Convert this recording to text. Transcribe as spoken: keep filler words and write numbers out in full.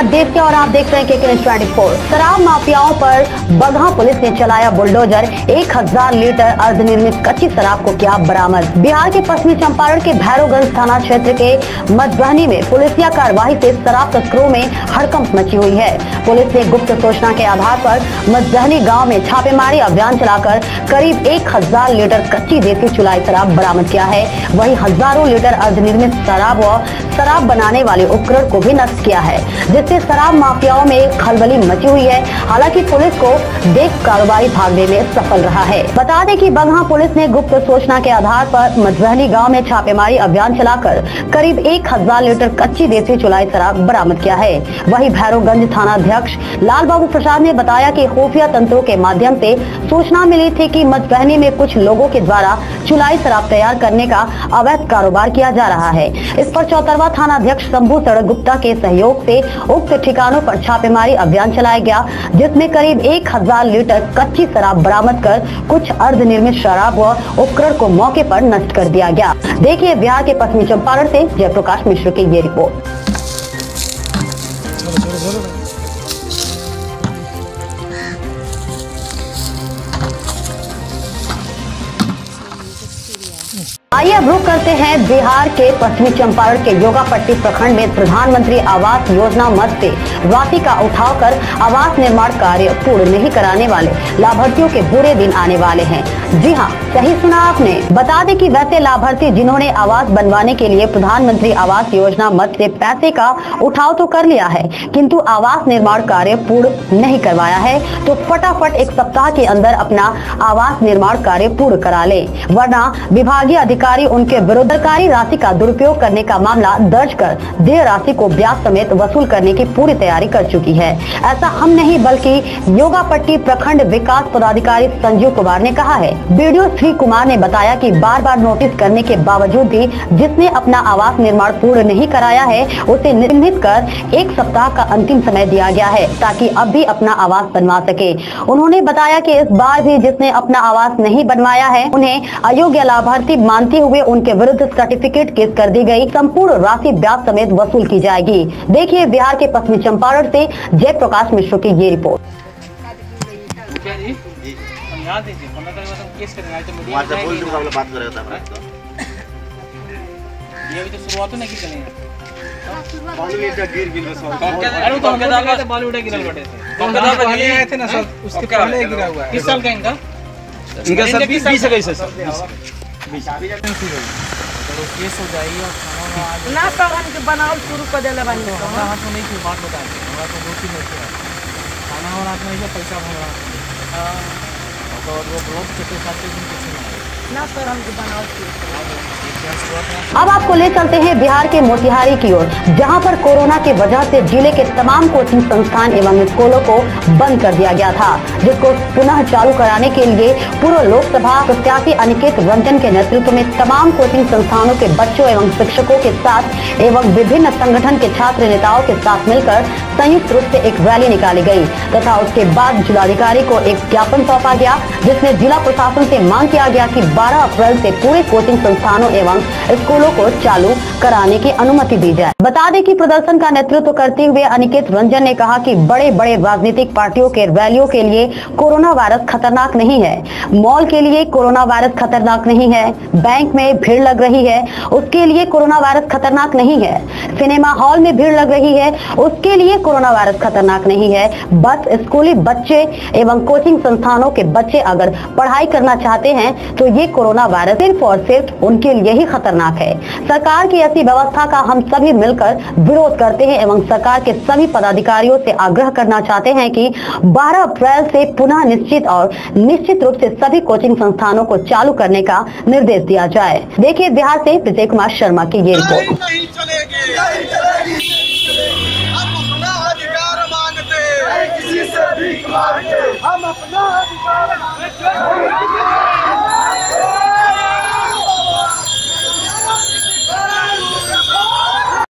मोहम्मद देव के और आप देख रहे हैं के के न्यूज़ चौबीस। शराब माफियाओं पर बगहा पुलिस ने चलाया बुलडोजर, एक हज़ार लीटर अर्धनिर्मित कच्ची शराब को किया बरामद। बिहार के पश्चिमी चंपारण के भैरोगंज थाना क्षेत्र के मदरहनी में पुलिसिया कार्रवाई से शराब तस्करों में हड़कंप मची हुई है। पुलिस ने गुप्त सूचना के आधार पर मदरहनी गाँव में छापेमारी अभियान चलाकर करीब एक हजार लीटर कच्ची देसी चुलाई शराब बरामद किया है। वही हजारों लीटर अर्धनिर्मित शराब व शराब बनाने वाले उपकरण को भी नष्ट किया है, जिससे शराब माफियाओं में खलबली मची हुई है। हालांकि पुलिस को देख कार्रवाई भागने में सफल रहा है। बता दें कि बगहा पुलिस ने गुप्त सूचना के आधार पर मदरहनी गांव में छापेमारी अभियान चलाकर करीब एक हजार लीटर कच्ची देसी चुलाई शराब बरामद किया है। वही भैरोगंज थानाध्यक्ष लाल बाबू प्रसाद ने बताया कि खुफिया तंत्रों के माध्यम से सूचना मिली थी कि मदरहनी में कुछ लोगों के द्वारा चुलाई शराब तैयार करने का अवैध कारोबार किया जा रहा है। इस पर चैतरवा थाना अध्यक्ष शंभू शरण गुप्ता के सहयोग से उक्त ठिकानों पर छापेमारी अभियान चलाया गया, जिसमें करीब एक हजार लीटर कच्ची शराब बरामद कर कुछ अर्धनिर्मित शराब व उपकरण को मौके पर नष्ट कर दिया गया। देखिए बिहार के पश्चिमी चंपारण से जयप्रकाश मिश्र की ये रिपोर्ट। आइए अब रुख करते हैं बिहार के पश्चिमी चंपारण के योगापट्टी प्रखंड में प्रधानमंत्री आवास योजना मद से राशि का उठाव कर आवास निर्माण कार्य पूर्ण नहीं कराने वाले लाभार्थियों के बुरे दिन आने वाले हैं। जी हाँ, सही सुना आपने। बता दें कि वैसे लाभार्थी जिन्होंने आवास बनवाने के लिए प्रधानमंत्री आवास योजना मद से पैसे का उठाव तो कर लिया है, किंतु आवास निर्माण कार्य पूर्ण नहीं करवाया है, तो फटाफट एक सप्ताह के अंदर अपना आवास निर्माण कार्य पूर्ण करा ले, वरना विभागीय अधिकारी उनके विरुद्ध सरकारी राशि का दुरुपयोग करने का मामला दर्ज कर देय राशि को ब्याज समेत वसूल करने की पूरी तैयारी कर चुकी है। ऐसा हम नहीं बल्कि योगापट्टी प्रखंड विकास पदाधिकारी संजीव कुमार ने कहा है। बीडीओ श्री कुमार ने बताया कि बार बार नोटिस करने के बावजूद भी जिसने अपना आवास निर्माण पूर्ण नहीं कराया है, उसे निलंबित कर एक सप्ताह का अंतिम समय दिया गया है ताकि अब भी अपना आवास बनवा सके। उन्होंने बताया कि इस बार भी जिसने अपना आवास नहीं बनवाया है, उन्हें अयोग्य लाभार्थी मानते हुए उनके विरुद्ध सर्टिफिकेट केस कर दी गई संपूर्ण राशि ब्याज समेत वसूल की जाएगी। देखिए बिहार के पश्चिमी चंपारण से जयप्रकाश मिश्र की ये रिपोर्ट। केस हो जाइए और ना तो के बनाओ शुरू कर देला बानी तो नहीं की बात बता दे हमरा तो रोटी नहीं है खाना और आज में पैसा भर रहा हां तो वो ब्लॉक के साथ दिन कुछ नहीं ना सर हम के बनाओ शुरू। अब आपको ले चलते हैं बिहार के मोतिहारी की ओर, जहां पर कोरोना के वजह से जिले के तमाम कोचिंग संस्थान एवं स्कूलों को बंद कर दिया गया था, जिसको पुनः चालू कराने के लिए पूर्व लोकसभा प्रत्याशी अनिकेत रंजन के नेतृत्व में तमाम कोचिंग संस्थानों के बच्चों एवं शिक्षकों के साथ एवं विभिन्न संगठन के छात्र नेताओं के साथ मिलकर संयुक्त रूप से एक रैली निकाली गयी तथा उसके बाद जिलाधिकारी को एक ज्ञापन सौंपा गया, जिसमें जिला प्रशासन से मांग किया गया कि बारह अप्रैल से पूरे कोचिंग संस्थानों एवं स्कूलों को चालू कराने की अनुमति दी जाए। बता दें कि प्रदर्शन का नेतृत्व करते हुए अनिकेत रंजन ने कहा कि बड़े बड़े राजनीतिक पार्टियों के रैलियों के लिए कोरोना वायरस खतरनाक नहीं है, मॉल के लिए कोरोना वायरस खतरनाक नहीं है, बैंक में भीड़ लग रही है उसके लिए कोरोना वायरस खतरनाक नहीं है, सिनेमा हॉल में भीड़ लग रही है उसके लिए कोरोना वायरस खतरनाक नहीं है। बस स्कूली बच्चे एवं कोचिंग संस्थानों के बच्चे अगर पढ़ाई करना चाहते हैं तो ये कोरोना वायरस सिर्फ और सिर्फ उनके लिए यही खतरनाक है। सरकार की ऐसी व्यवस्था का हम सभी मिलकर विरोध करते हैं एवं सरकार के सभी पदाधिकारियों से आग्रह करना चाहते हैं कि बारह अप्रैल से पुनः निश्चित और निश्चित रूप से सभी कोचिंग संस्थानों को चालू करने का निर्देश दिया जाए। देखिए बिहार से प्रतीक कुमार शर्मा की ये रिपोर्ट।